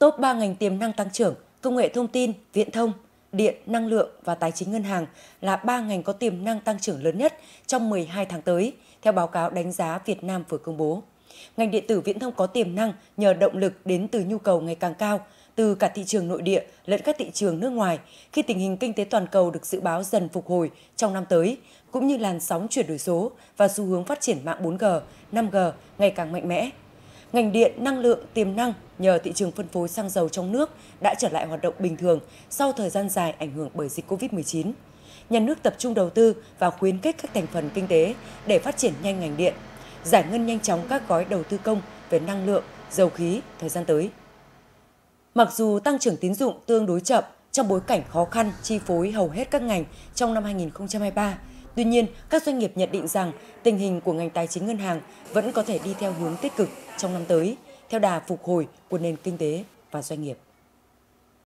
Top 3 ngành tiềm năng tăng trưởng, công nghệ thông tin, viễn thông, điện, năng lượng và tài chính ngân hàng là 3 ngành có tiềm năng tăng trưởng lớn nhất trong 12 tháng tới, theo báo cáo đánh giá Việt Nam vừa công bố. Ngành điện tử viễn thông có tiềm năng nhờ động lực đến từ nhu cầu ngày càng cao, từ cả thị trường nội địa lẫn các thị trường nước ngoài, khi tình hình kinh tế toàn cầu được dự báo dần phục hồi trong năm tới, cũng như làn sóng chuyển đổi số và xu hướng phát triển mạng 4G, 5G ngày càng mạnh mẽ. Ngành điện năng lượng tiềm năng nhờ thị trường phân phối xăng dầu trong nước đã trở lại hoạt động bình thường sau thời gian dài ảnh hưởng bởi dịch Covid-19. Nhà nước tập trung đầu tư và khuyến khích các thành phần kinh tế để phát triển nhanh ngành điện, giải ngân nhanh chóng các gói đầu tư công về năng lượng, dầu khí thời gian tới. Mặc dù tăng trưởng tín dụng tương đối chậm trong bối cảnh khó khăn chi phối hầu hết các ngành trong năm 2023, tuy nhiên các doanh nghiệp nhận định rằng tình hình của ngành tài chính ngân hàng vẫn có thể đi theo hướng tích cực trong năm tới, theo đà phục hồi của nền kinh tế và doanh nghiệp.